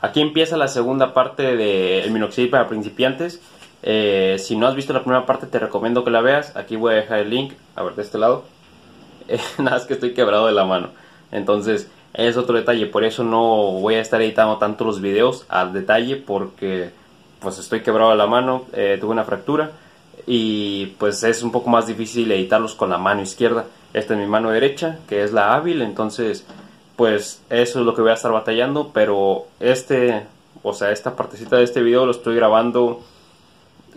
Aquí empieza la segunda parte del minoxidil para principiantes. Si no has visto la primera parte, te recomiendo que la veas. Aquí voy a dejar el link, a ver, de este lado. Nada, es que estoy quebrado de la mano. Entonces, es otro detalle. Por eso no voy a estar editando tanto los videos al detalle, porque pues estoy quebrado de la mano, tuve una fractura. Y pues es un poco más difícil editarlos con la mano izquierda. Esta es mi mano derecha, que es la hábil. Entonces, pues eso es lo que voy a estar batallando. Pero esta partecita de este video lo estoy grabando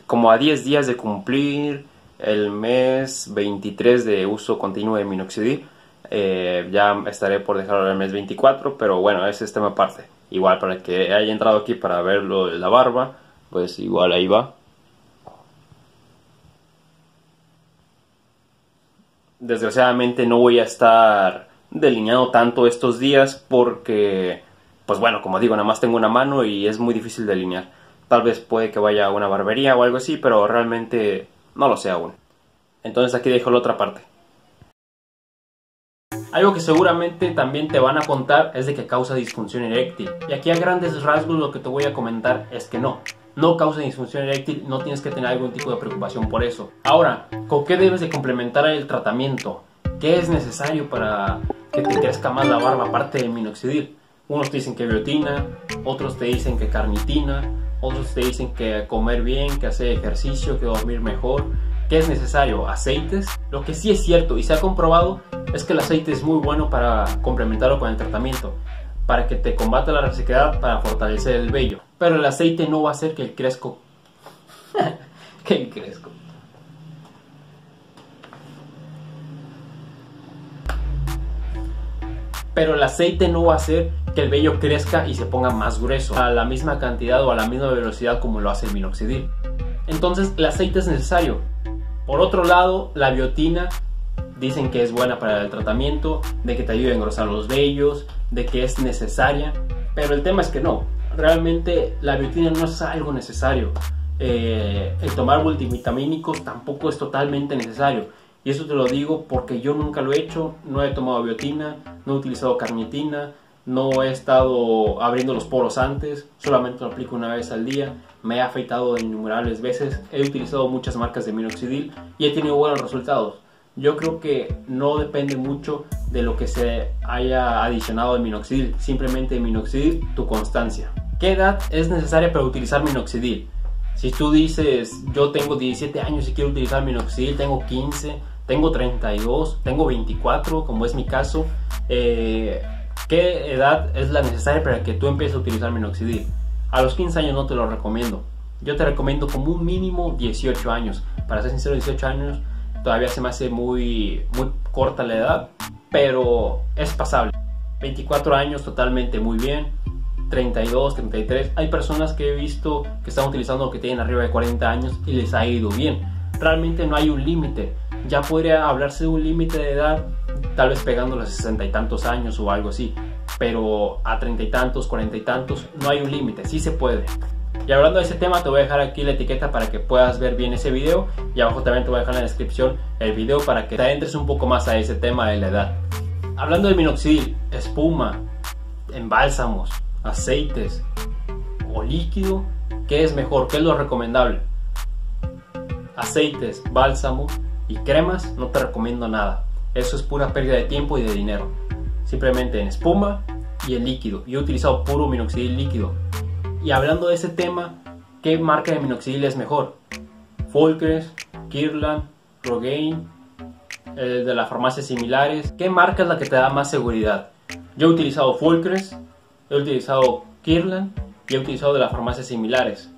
como a 10 días de cumplir el mes 23 de uso continuo de minoxidil. Ya estaré por dejarlo el mes 24, pero bueno, ese es tema aparte. Igual, para el que haya entrado aquí para ver lo de la barba, pues igual ahí va. Desgraciadamente no voy a estar delineando tanto estos días porque, pues bueno, como digo, nada más tengo una mano y es muy difícil delinear. Tal vez puede que vaya a una barbería o algo así, pero realmente no lo sé aún. Entonces aquí dejo la otra parte. Algo que seguramente también te van a contar es de que causa disfunción eréctil. Y aquí a grandes rasgos lo que te voy a comentar es que no causa disfunción eréctil, no tienes que tener algún tipo de preocupación por eso. Ahora, ¿con qué debes de complementar el tratamiento? ¿Qué es necesario para que te crezca más la barba aparte del minoxidil? Unos te dicen que biotina, otros te dicen que carnitina, otros te dicen que comer bien, que hacer ejercicio, que dormir mejor. ¿Qué es necesario? ¿Aceites? Lo que sí es cierto y se ha comprobado es que el aceite es muy bueno para complementarlo con el tratamiento, para que te combata la resequedad, para fortalecer el vello. Pero el aceite no va a hacer que el crezco... que el crezco... Pero el aceite no va a hacer que el vello crezca y se ponga más grueso a la misma cantidad o a la misma velocidad como lo hace el minoxidil. Entonces el aceite es necesario. Por otro lado, la biotina dicen que es buena para el tratamiento, de que te ayuda a engrosar los vellos, de que es necesaria, pero el tema es que no, realmente la biotina no es algo necesario. El tomar multivitamínicos tampoco es totalmente necesario. Y eso te lo digo porque yo nunca lo he hecho, no he tomado biotina, no he utilizado carnitina, no he estado abriendo los poros antes, solamente lo aplico una vez al día, me he afeitado innumerables veces, he utilizado muchas marcas de minoxidil y he tenido buenos resultados. Yo creo que no depende mucho de lo que se haya adicionado al minoxidil, simplemente el minoxidil, tu constancia. ¿Qué edad es necesaria para utilizar minoxidil? Si tú dices, yo tengo 17 años y quiero utilizar minoxidil, tengo 15, tengo 32, tengo 24, como es mi caso, ¿qué edad es la necesaria para que tú empieces a utilizar minoxidil? A los 15 años no te lo recomiendo. Yo te recomiendo como un mínimo 18 años. Para ser sincero, 18 años todavía se me hace muy corta la edad, pero es pasable. 24 años totalmente muy bien, 32, 33. Hay personas que he visto que están utilizando lo que tienen arriba de 40 años y les ha ido bien. Realmente no hay un límite. Ya podría hablarse de un límite de edad, tal vez pegando los 60 y tantos años o algo así, pero a 30 y tantos, 40 y tantos, no hay un límite, sí se puede. Y hablando de ese tema, te voy a dejar aquí la etiqueta para que puedas ver bien ese video, y abajo también te voy a dejar en la descripción el video para que te adentres un poco más a ese tema de la edad. Hablando de minoxidil, espuma, en bálsamos, aceites o líquido, ¿qué es mejor? ¿Qué es lo recomendable? Aceites, bálsamo y cremas, no te recomiendo nada. Eso es pura pérdida de tiempo y de dinero. Simplemente en espuma y en líquido. Yo he utilizado puro minoxidil líquido. Y hablando de ese tema, ¿qué marca de minoxidil es mejor? Folcress, Kirkland, Rogaine, el de las farmacias similares. ¿Qué marca es la que te da más seguridad? Yo he utilizado Folcress, he utilizado Kirkland y he utilizado de las farmacias similares.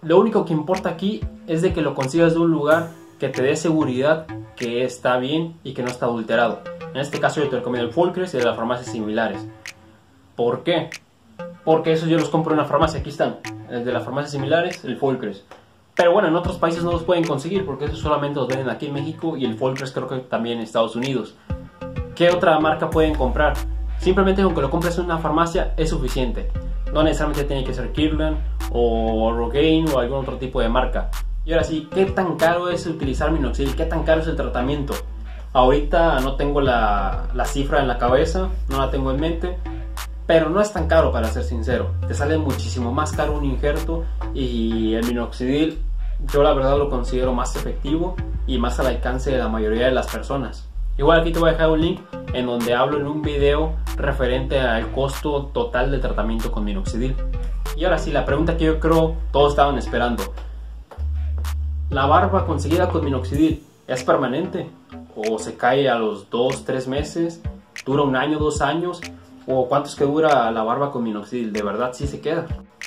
Lo único que importa aquí es de que lo consigas de un lugar que te dé seguridad, que está bien y que no está adulterado. En este caso yo te recomiendo el Folcress y de las farmacias similares. ¿Por qué? Porque esos yo los compro en una farmacia, aquí están, el de las farmacias similares, el Folcress. Pero bueno, en otros países no los pueden conseguir porque esos solamente los venden aquí en México, y el Folcress creo que también en Estados Unidos. ¿Qué otra marca pueden comprar? Simplemente con que lo compres en una farmacia es suficiente. No necesariamente tiene que ser Kirkland o Rogaine o algún otro tipo de marca. Y ahora sí, ¿qué tan caro es utilizar minoxidil? ¿Qué tan caro es el tratamiento? Ahorita no tengo la cifra en la cabeza, no la tengo en mente, pero no es tan caro, para ser sincero. Te sale muchísimo más caro un injerto, y el minoxidil yo la verdad lo considero más efectivo y más al alcance de la mayoría de las personas. Igual aquí te voy a dejar un link en donde hablo en un video referente al costo total del tratamiento con minoxidil. Y ahora sí, la pregunta que yo creo todos estaban esperando: ¿la barba conseguida con minoxidil es permanente? ¿O se cae a los 2-3 meses? ¿Dura un año, 2 años? ¿O cuánto es que dura la barba con minoxidil? ¿De verdad sí se queda?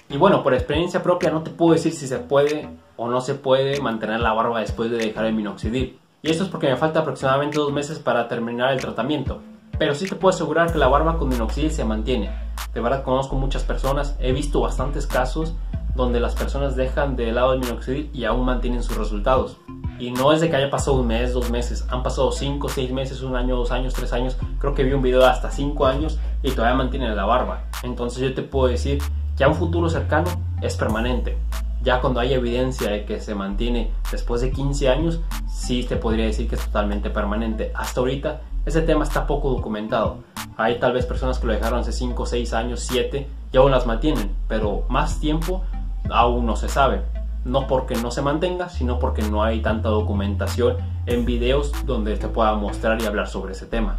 Y bueno, por experiencia propia no te puedo decir si se puede o no se puede mantener la barba después de dejar el minoxidil. Y esto es porque me falta aproximadamente 2 meses para terminar el tratamiento. Pero sí te puedo asegurar que la barba con minoxidil se mantiene. De verdad conozco muchas personas, he visto bastantes casos donde las personas dejan de lado el minoxidil y aún mantienen sus resultados. Y no es de que haya pasado 1 mes, 2 meses, han pasado 5, 6 meses, 1 año, 2 años, 3 años, creo que vi un video de hasta 5 años y todavía mantienen la barba. Entonces yo te puedo decir que a un futuro cercano es permanente. Ya cuando hay evidencia de que se mantiene después de 15 años, sí te podría decir que es totalmente permanente. Hasta ahorita ese tema está poco documentado. Hay tal vez personas que lo dejaron hace 5, 6 años, 7 y aún las mantienen, pero más tiempo aún no se sabe. No porque no se mantenga, sino porque no hay tanta documentación en videos donde te pueda mostrar y hablar sobre ese tema.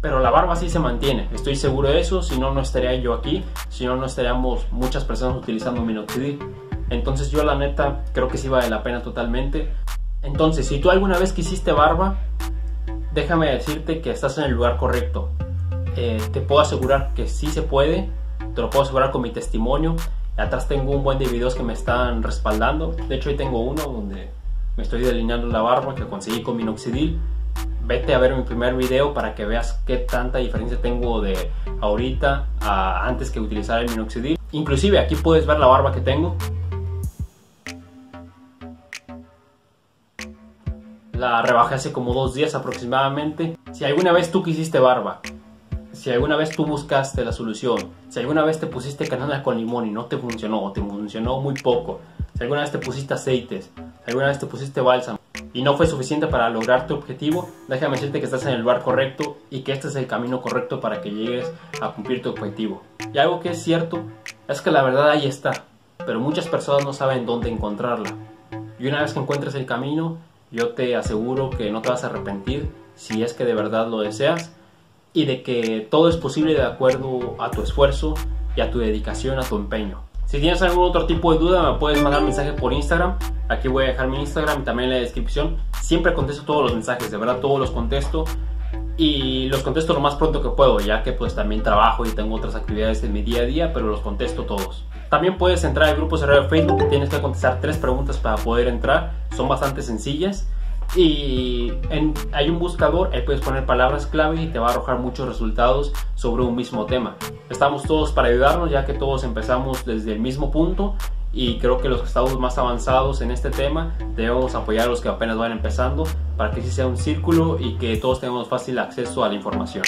Pero la barba sí se mantiene, estoy seguro de eso, si no, no estaría yo aquí, si no, no estaríamos muchas personas utilizando minoxidil. Entonces yo la neta creo que sí vale la pena totalmente. Entonces si tú alguna vez quisiste barba, déjame decirte que estás en el lugar correcto. Te puedo asegurar que sí se puede, te lo puedo asegurar con mi testimonio. Atrás tengo un buen de videos que me están respaldando. De hecho hoy tengo uno donde me estoy delineando la barba que conseguí con minoxidil. Vete a ver mi primer video para que veas qué tanta diferencia tengo de ahorita a antes que utilizar el minoxidil. Inclusive aquí puedes ver la barba que tengo. La rebajé hace como 2 días aproximadamente. Si alguna vez tú quisiste barba, si alguna vez tú buscaste la solución, si alguna vez te pusiste canela con limón y no te funcionó o te funcionó muy poco, si alguna vez te pusiste aceites, si alguna vez te pusiste bálsamo y no fue suficiente para lograr tu objetivo, déjame decirte que estás en el lugar correcto y que este es el camino correcto para que llegues a cumplir tu objetivo. Y algo que es cierto es que la verdad ahí está, pero muchas personas no saben dónde encontrarla. Y una vez que encuentres el camino, yo te aseguro que no te vas a arrepentir si es que de verdad lo deseas, y de que todo es posible de acuerdo a tu esfuerzo y a tu dedicación, a tu empeño. Si tienes algún otro tipo de duda, me puedes mandar mensaje por Instagram. Aquí voy a dejar mi Instagram y también en la descripción. Siempre contesto todos los mensajes, de verdad todos los contesto, y los contesto lo más pronto que puedo, ya que pues también trabajo y tengo otras actividades en mi día a día, pero los contesto todos. También puedes entrar al grupo cerrado de Facebook, tienes que contestar 3 preguntas para poder entrar, son bastante sencillas. Y hay un buscador, ahí puedes poner palabras clave y te va a arrojar muchos resultados sobre un mismo tema. Estamos todos para ayudarnos, ya que todos empezamos desde el mismo punto, y creo que los que estamos más avanzados en este tema debemos apoyar a los que apenas van empezando, para que sí sea un círculo y que todos tengamos fácil acceso a la información.